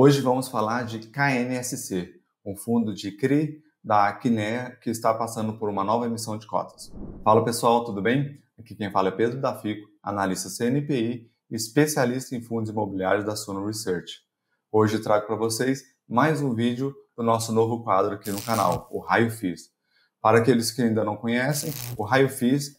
Hoje vamos falar de KNSC, um fundo de CRI da Kinea que está passando por uma nova emissão de cotas. Fala pessoal, tudo bem? Aqui quem fala é Pedro Dafico, analista CNPI e especialista em fundos imobiliários da Suno Research. Hoje eu trago para vocês mais um vídeo do nosso novo quadro aqui no canal, o Raio-FIIs. Para aqueles que ainda não conhecem, o Raio-FIIs,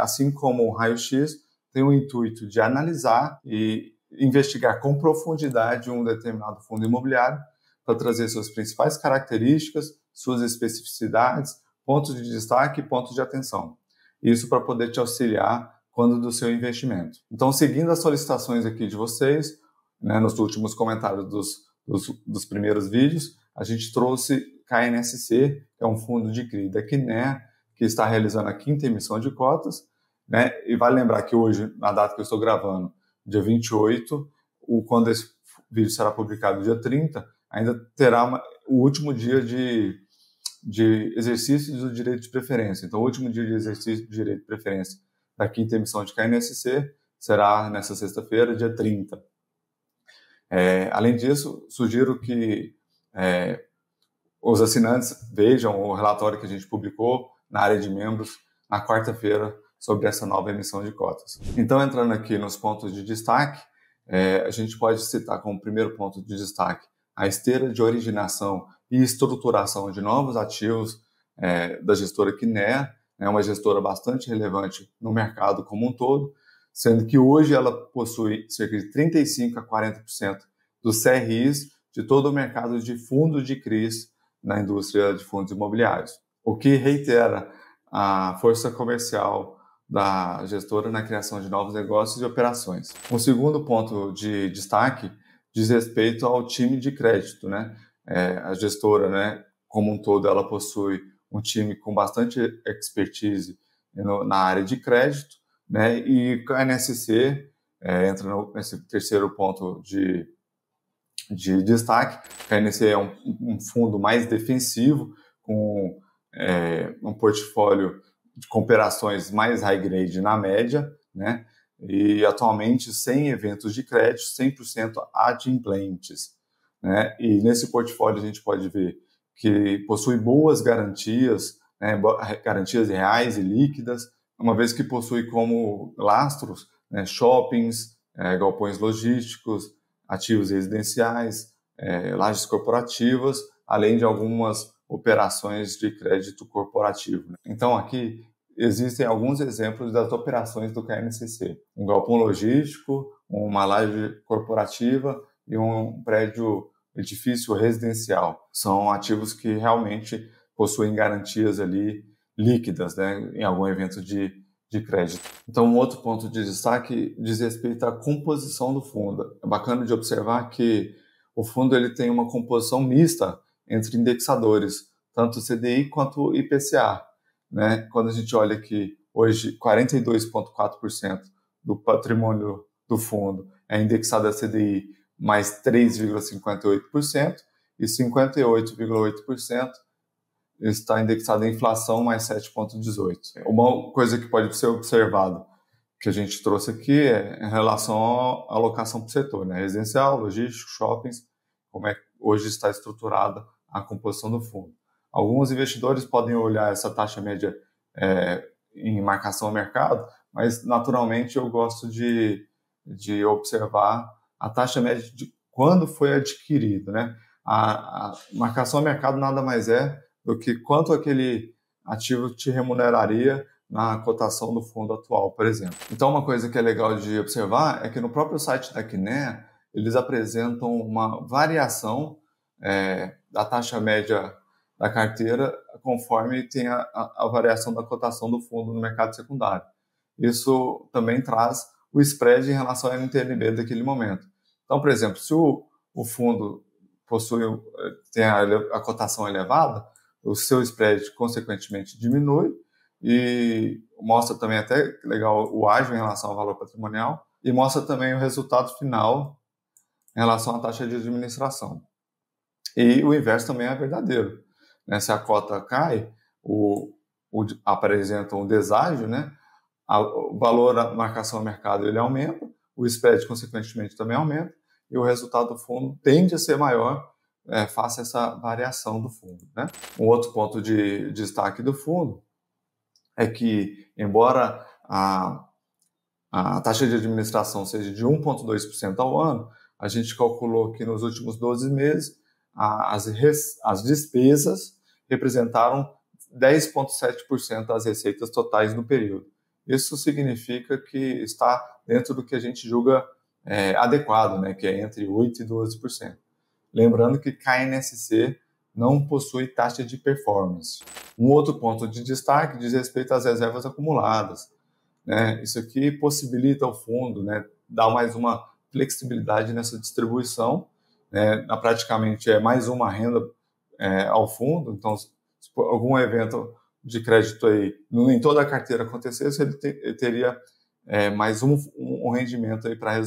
assim como o Raio-X, tem o intuito de analisar e investigar com profundidade um determinado fundo imobiliário para trazer suas principais características, suas especificidades, pontos de destaque e pontos de atenção. Isso para poder te auxiliar quando do seu investimento. Então, seguindo as solicitações aqui de vocês, nos últimos comentários dos primeiros vídeos, a gente trouxe KNSC, que é um fundo de CRI da Kinea, que está realizando a 5ª emissão de cotas, E vale lembrar que hoje, na data que eu estou gravando, dia 28, quando esse vídeo será publicado dia 30, ainda terá o último dia de exercício do direito de preferência. Então, o último dia de exercício do direito de preferência da 5ª emissão de KNSC será nessa sexta-feira, dia 30. Além disso, sugiro que os assinantes vejam o relatório que a gente publicou na área de membros na quarta-feira, sobre essa nova emissão de cotas. Então, entrando aqui nos pontos de destaque, a gente pode citar como primeiro ponto de destaque a esteira de originação e estruturação de novos ativos da gestora Kinea, uma gestora bastante relevante no mercado como um todo, sendo que hoje ela possui cerca de 35% a 40% dos CRIs de todo o mercado de fundos de CRIs na indústria de fundos imobiliários, o que reitera a força comercial da gestora na criação de novos negócios e operações. O segundo ponto de destaque diz respeito ao time de crédito. A gestora, como um todo, ela possui um time com bastante expertise na área de crédito, e a KNSC entra nesse terceiro ponto de destaque. A KNSC é um fundo mais defensivo, com um portfólio de operações mais high grade na média, E atualmente sem eventos de crédito, 100% adimplentes, E nesse portfólio a gente pode ver que possui boas garantias, Garantias reais e líquidas, uma vez que possui como lastros, shoppings, galpões logísticos, ativos residenciais, lajes corporativas, além de algumas operações de crédito corporativo. Então, aqui existem alguns exemplos das operações do KNSC. Um galpão logístico, uma laje corporativa e um prédio, edifício residencial. São ativos que realmente possuem garantias ali líquidas, em algum evento de crédito. Então, um outro ponto de destaque diz respeito à composição do fundo. É bacana de observar que o fundo ele tem uma composição mista entre indexadores, tanto o CDI quanto o IPCA. Quando a gente olha que hoje 42,4% do patrimônio do fundo é indexado a CDI mais 3,58% e 58,8% está indexado à inflação mais 7,18%. Uma coisa que pode ser observada que a gente trouxe aqui é em relação à alocação para o setor, residencial, logístico, shoppings, como é que hoje está estruturada a composição do fundo. Alguns investidores podem olhar essa taxa média em marcação ao mercado, mas naturalmente eu gosto de observar a taxa média de quando foi adquirido. A marcação ao mercado nada mais é do que quanto aquele ativo te remuneraria na cotação do fundo atual, por exemplo. Então, uma coisa que é legal de observar é que no próprio site da Kinea, eles apresentam uma variação da taxa média da carteira conforme tem a variação da cotação do fundo no mercado secundário. Isso também traz o spread em relação ao NTNB daquele momento. Então, por exemplo, se o fundo tem a cotação elevada, o seu spread consequentemente diminui e mostra também até legal o ágio em relação ao valor patrimonial e mostra também o resultado final em relação à taxa de administração. E o inverso também é verdadeiro. Se a cota cai, apresenta um deságio, o valor da marcação ao mercado ele aumenta, o spread, consequentemente, também aumenta, e o resultado do fundo tende a ser maior face a essa variação do fundo, né? Um outro ponto de destaque do fundo é que, embora a taxa de administração seja de 1,2% ao ano, a gente calculou que nos últimos 12 meses as despesas representaram 10,7% das receitas totais no período. Isso significa que está dentro do que a gente julga adequado, né, que é entre 8% e 12%. Lembrando que KNSC não possui taxa de performance. Um outro ponto de destaque diz respeito às reservas acumuladas, né? Isso aqui possibilita ao fundo, né, dar mais uma flexibilidade nessa distribuição, né? Praticamente é mais uma renda ao fundo, então se algum evento de crédito aí, em toda a carteira acontecesse, ele teria mais um rendimento para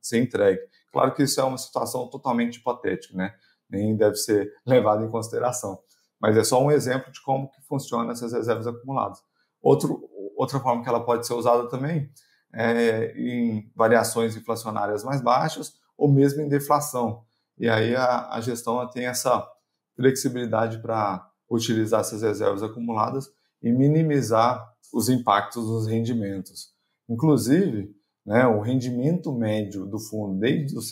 ser entregue. Claro que isso é uma situação totalmente hipotética, né? Nem deve ser levado em consideração. Mas é só um exemplo de como que funcionam essas reservas acumuladas. Outra forma que ela pode ser usada também é em variações inflacionárias mais baixas ou mesmo em deflação. E aí a gestão ela tem essa flexibilidade para utilizar essas reservas acumuladas e minimizar os impactos dos rendimentos. Inclusive, né, o rendimento médio do fundo desde a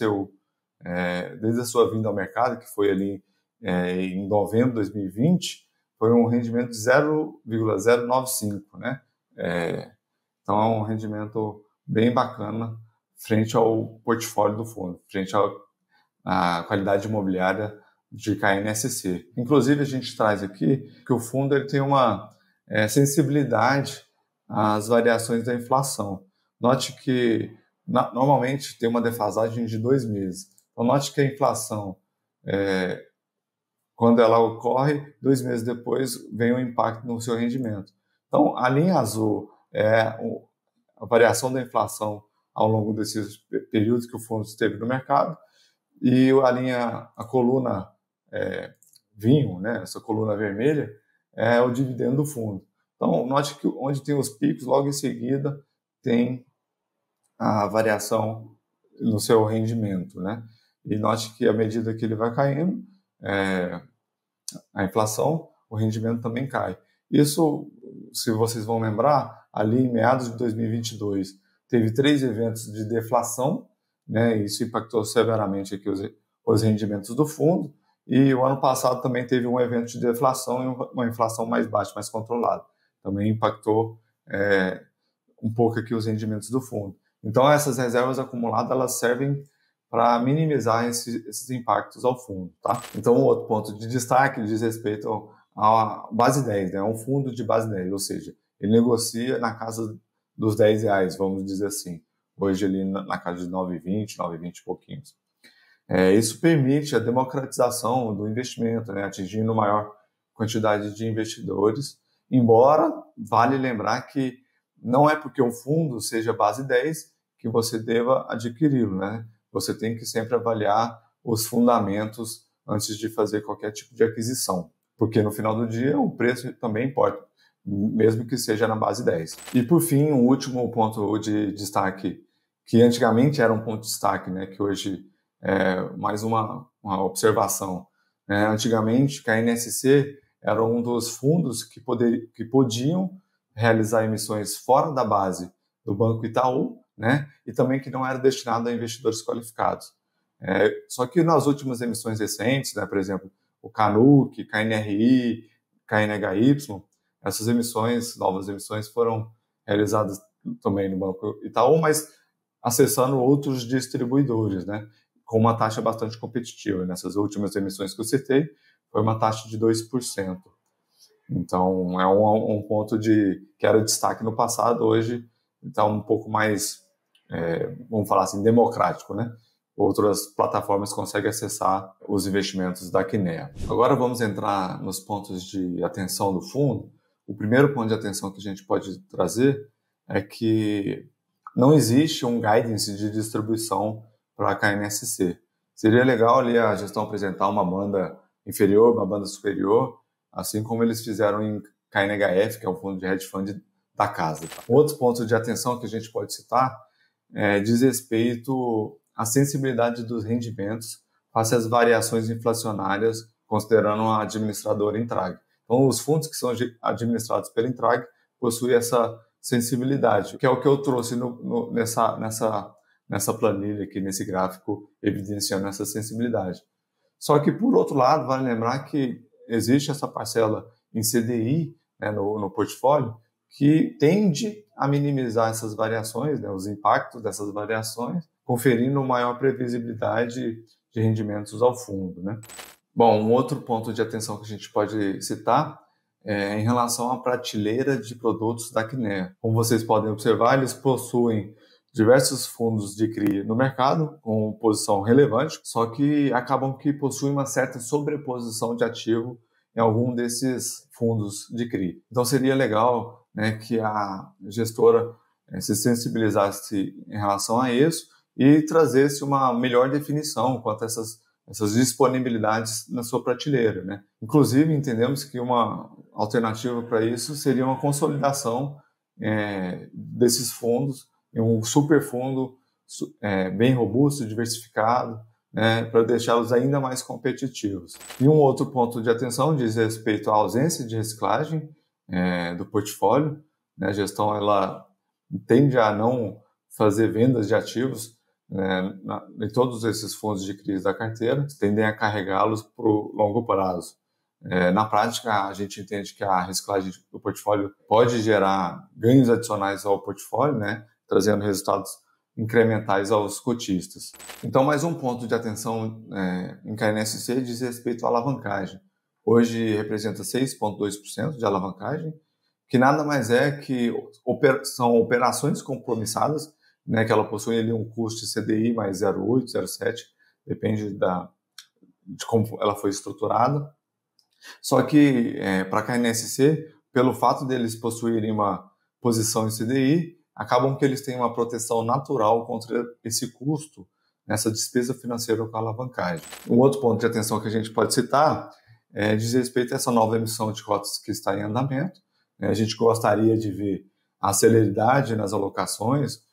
sua vinda ao mercado, que foi ali em novembro de 2020, foi um rendimento de 0,095, né? Então é um rendimento bem bacana frente ao portfólio do fundo, frente à qualidade imobiliária de KNSC. Inclusive a gente traz aqui que o fundo ele tem uma sensibilidade às variações da inflação. Note que normalmente tem uma defasagem de 2 meses. Então, note que a inflação, quando ela ocorre, 2 meses depois vem o impacto no seu rendimento. Então, a linha azul é a variação da inflação ao longo desses períodos que o fundo esteve no mercado, e a coluna vinho, né, essa coluna vermelha, é o dividendo do fundo. Então, note que onde tem os picos, logo em seguida tem a variação no seu rendimento, né? E note que à medida que ele vai caindo, a inflação, o rendimento também cai. Isso, se vocês vão lembrar, ali em meados de 2022, teve 3 eventos de deflação, né? Isso impactou severamente aqui os rendimentos do fundo. E o ano passado também teve um evento de deflação e uma inflação mais baixa, mais controlada. Também impactou um pouco aqui os rendimentos do fundo. Então, essas reservas acumuladas elas servem para minimizar esses impactos ao fundo, tá? Então, um outro ponto de destaque diz respeito à base 10, né? Um fundo de base 10, ou seja, ele negocia na casa dos R$10, vamos dizer assim. Hoje, ali na casa de 9,20, 9,20 e pouquinhos. Isso permite a democratização do investimento, né? Atingindo maior quantidade de investidores, embora vale lembrar que não é porque um fundo seja base 10 que você deva adquiri-lo, né? Você tem que sempre avaliar os fundamentos antes de fazer qualquer tipo de aquisição, porque no final do dia o preço também importa, mesmo que seja na base 10. E por fim, um último ponto de destaque, que antigamente era um ponto de destaque, né? Que hoje é mais uma observação, né? Antigamente, KNSC era um dos fundos que podiam realizar emissões fora da base do Banco Itaú, né? E também que não era destinado a investidores qualificados. Só que nas últimas emissões recentes, né, por exemplo, o KNUC, KNRI, KNHY, essas emissões, novas emissões, foram realizadas também no Banco Itaú, mas acessando outros distribuidores, né, com uma taxa bastante competitiva. Nessas últimas emissões que eu citei, foi uma taxa de 2%. Então, é um ponto que era destaque no passado, hoje está um pouco mais, vamos falar assim, democrático, né? Outras plataformas conseguem acessar os investimentos da Kinea. Agora vamos entrar nos pontos de atenção do fundo. O primeiro ponto de atenção que a gente pode trazer é que não existe um guidance de distribuição para a KNSC. Seria legal ali a gestão apresentar uma banda inferior, uma banda superior, assim como eles fizeram em KNHF, que é o fundo de hedge fund da casa. Outro ponto de atenção que a gente pode citar diz respeito a sensibilidade dos rendimentos face às variações inflacionárias, considerando a administradora Intrag. Então, os fundos que são administrados pela Intrag possuem essa sensibilidade, que é o que eu trouxe nessa planilha aqui, nesse gráfico, evidenciando essa sensibilidade. Só que, por outro lado, vale lembrar que existe essa parcela em CDI, né, no portfólio, que tende a minimizar essas variações, né, os impactos dessas variações, conferindo maior previsibilidade de rendimentos ao fundo, né? Bom, um outro ponto de atenção que a gente pode citar é em relação à prateleira de produtos da Kinea. Como vocês podem observar, eles possuem diversos fundos de CRI no mercado, com posição relevante, só que acabam que possuem uma certa sobreposição de ativo em algum desses fundos de CRI. Então seria legal, né, que a gestora se sensibilizasse em relação a isso e trazesse uma melhor definição quanto a essas disponibilidades na sua prateleira, né? Inclusive, entendemos que uma alternativa para isso seria uma consolidação desses fundos em um superfundo bem robusto, diversificado, né, para deixá-los ainda mais competitivos. E um outro ponto de atenção diz respeito à ausência de reciclagem do portfólio, né? A gestão ela tende a não fazer vendas de ativos, né, em todos esses fundos de crise da carteira, tendem a carregá-los para o longo prazo. Na prática, a gente entende que a reciclagem do portfólio pode gerar ganhos adicionais ao portfólio, né, trazendo resultados incrementais aos cotistas. Então, mais um ponto de atenção em KNSC diz respeito à alavancagem. Hoje representa 6,2% de alavancagem, que nada mais é que são operações compromissadas, né, que ela possui ali um custo de CDI mais 0,8, 0,7, depende de como ela foi estruturada. Só que para a KNSC, pelo fato deles possuírem uma posição em CDI, acabam que eles têm uma proteção natural contra esse custo, nessa despesa financeira com a alavancagem. Um outro ponto de atenção que a gente pode citar diz respeito a essa nova emissão de cotas que está em andamento. A gente gostaria de ver a celeridade nas alocações,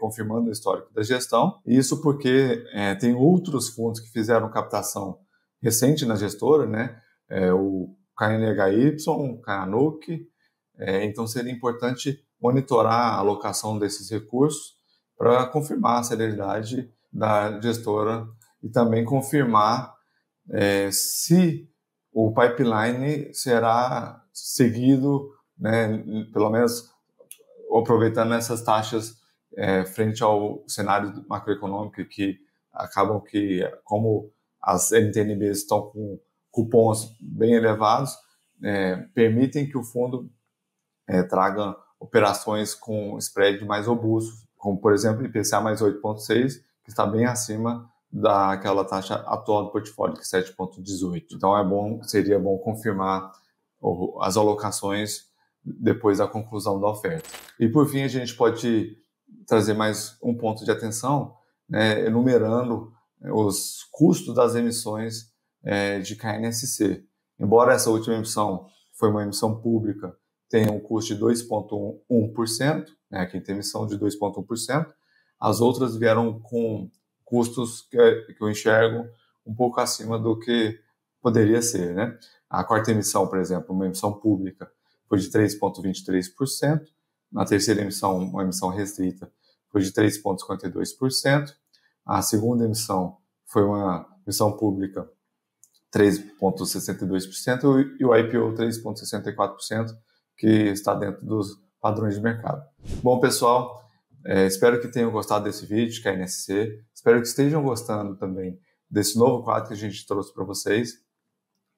confirmando o histórico da gestão. Isso porque tem outros fundos que fizeram captação recente na gestora, né? O KNHY, o KNUC. Então seria importante monitorar a alocação desses recursos para confirmar a celeridade da gestora e também confirmar se o pipeline será seguido, né, pelo menos aproveitando essas taxas frente ao cenário macroeconômico, que acabam que, como as NTNBs estão com cupons bem elevados, permitem que o fundo traga operações com spread mais robustos, como, por exemplo, IPCA mais 8,6, que está bem acima daquela taxa atual do portfólio, que é 7,18. Então seria bom confirmar as alocações depois da conclusão da oferta. E, por fim, a gente pode trazer mais um ponto de atenção, né, enumerando os custos das emissões de KNSC. Embora essa última emissão foi uma emissão pública, tem um custo de 2,1%, né, aqui tem emissão de 2,1%, as outras vieram com custos que eu enxergo um pouco acima do que poderia ser, né? A quarta emissão, por exemplo, uma emissão pública, foi de 3,23%, na terceira emissão, uma emissão restrita, foi de 3,52%, a segunda emissão foi uma emissão pública, 3,62%, e o IPO 3,64%, que está dentro dos padrões de mercado. Bom, pessoal, espero que tenham gostado desse vídeo de KNSC, espero que estejam gostando também desse novo quadro que a gente trouxe para vocês.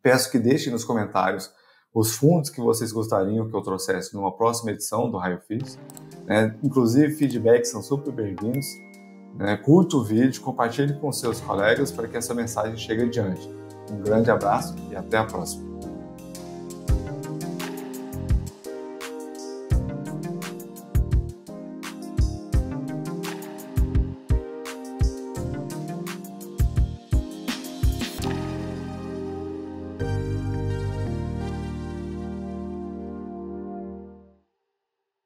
Peço que deixem nos comentários os fundos que vocês gostariam que eu trouxesse numa próxima edição do Raio-FIIs. Inclusive, feedbacks são super bem-vindos. Curta o vídeo, compartilhe com seus colegas para que essa mensagem chegue adiante. Um grande abraço e até a próxima.